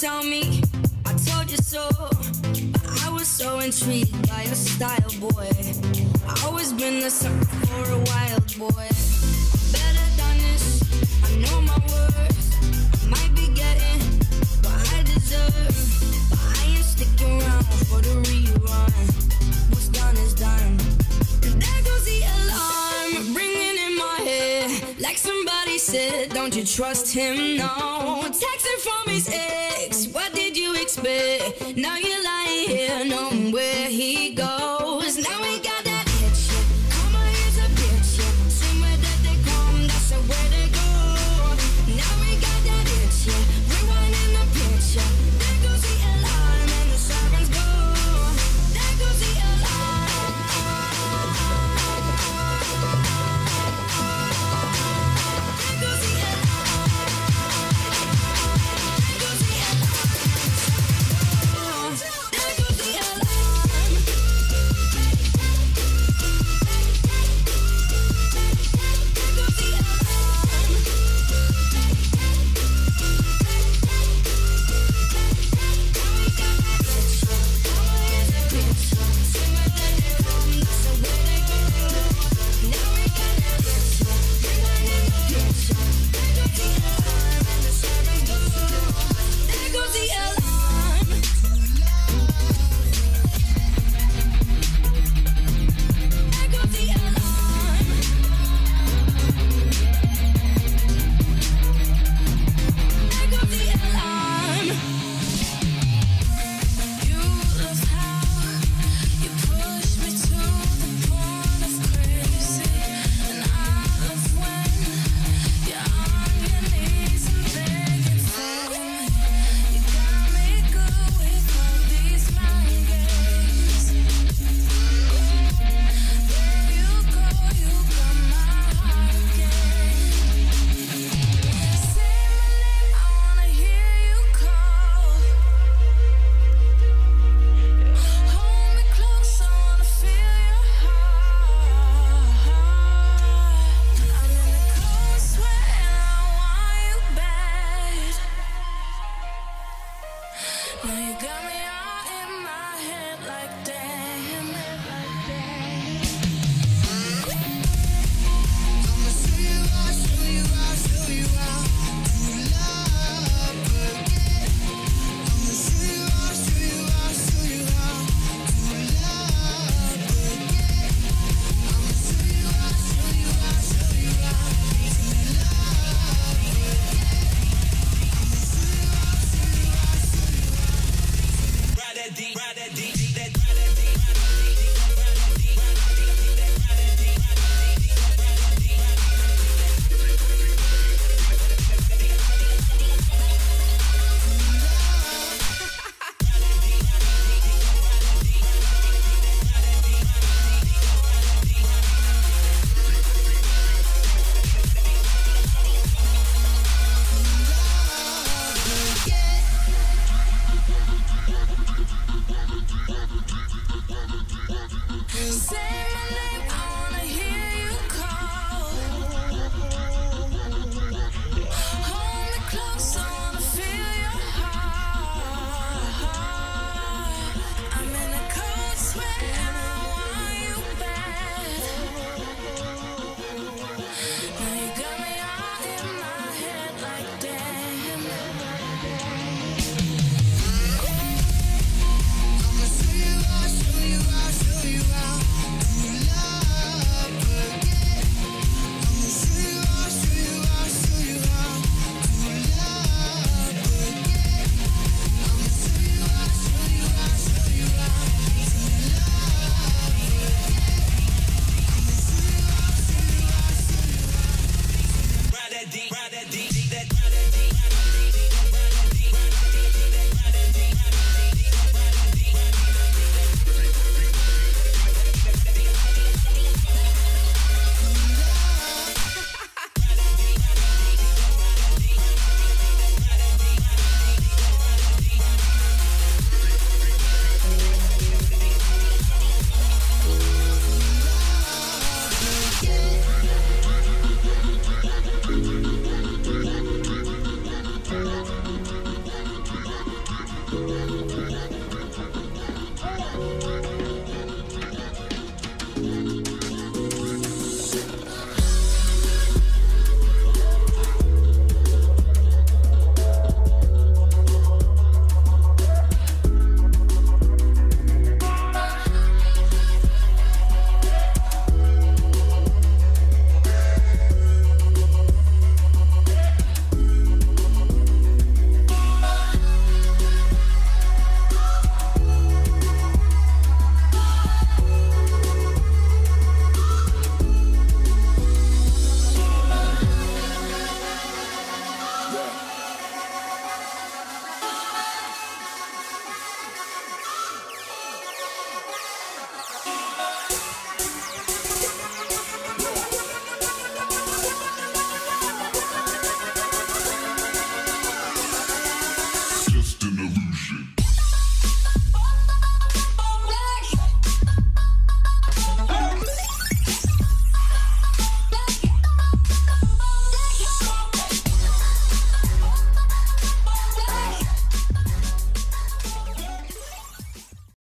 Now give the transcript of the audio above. Tell me, I told you so. I was so intrigued by your style, boy. I always been the sucker for a wild boy. I'm better than this, I know my worth. I might be getting what I deserve, but I ain't sticking around for the rerun. What's done is done. And there goes the alarm ringing in my head. Like somebody said, don't you trust him, no. Texting from his ex, what did you expect? Now you're lying here, knowing where he goes. Now we got that bitch, yeah. Karma is a bitch, yeah. Somewhere that they come, that's the way they go. Now we got that bitch, yeah. Rewind in the picture. There goes the alarm and the sirens go. There goes the alarm. There goes the alarm. There goes the alarm.